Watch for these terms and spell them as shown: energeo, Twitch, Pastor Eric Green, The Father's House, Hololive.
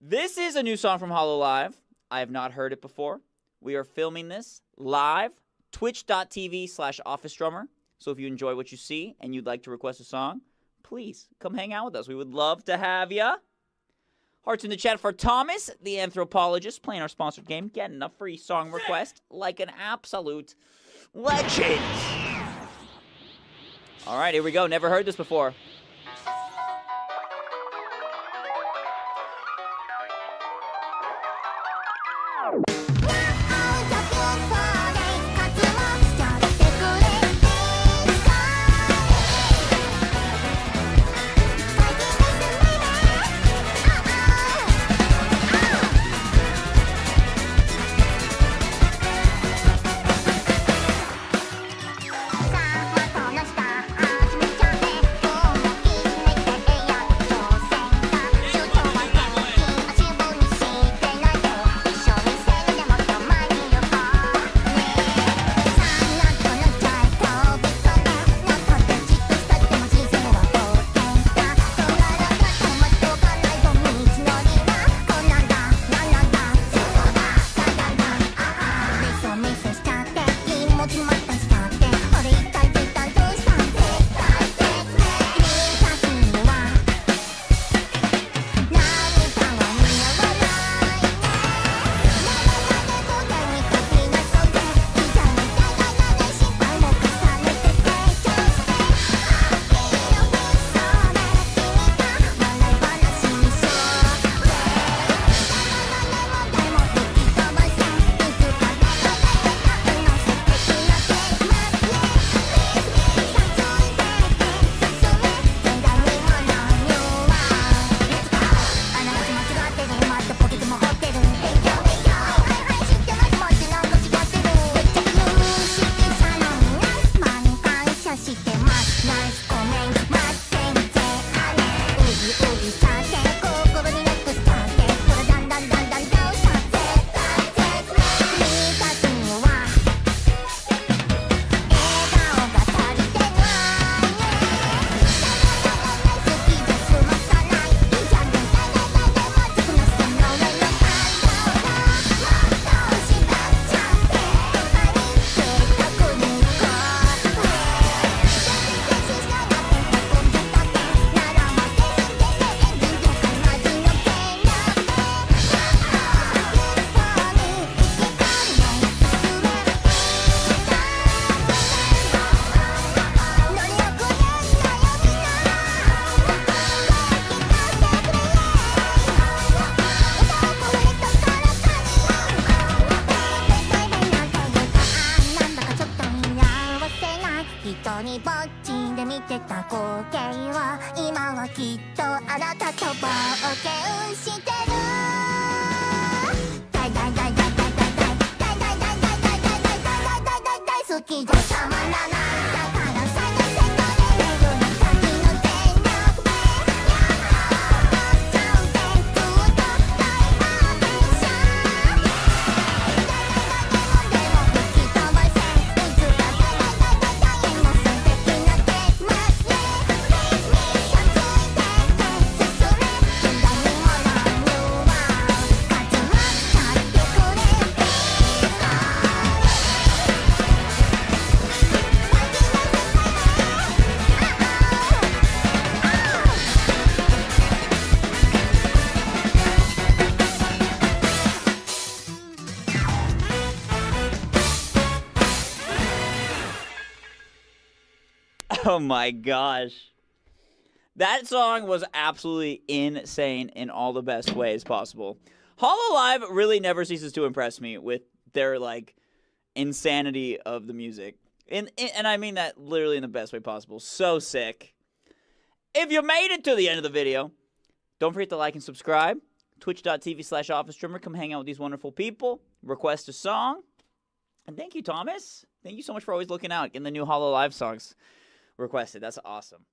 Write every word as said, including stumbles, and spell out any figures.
This is a new song from Hololive. I have not heard it before. We are filming this live, twitch dot t v slash office drummer. So if you enjoy what you see and you'd like to request a song, please come hang out with us. We would love to have you. Hearts in the chat for Thomas, the anthropologist, playing our sponsored game, getting a free song request like an absolute legend. All right, here we go. Never heard this before. Oh my gosh. That song was absolutely insane in all the best ways possible. Hololive really never ceases to impress me with their, like, insanity of the music. And, and I mean that literally in the best way possible. So sick. If you made it to the end of the video, don't forget to like and subscribe. twitch dot t v slash office drummer. Come hang out with these wonderful people. Request a song. And thank you, Thomas. Thank you so much for always looking out in the new Hololive songs requested. That's awesome.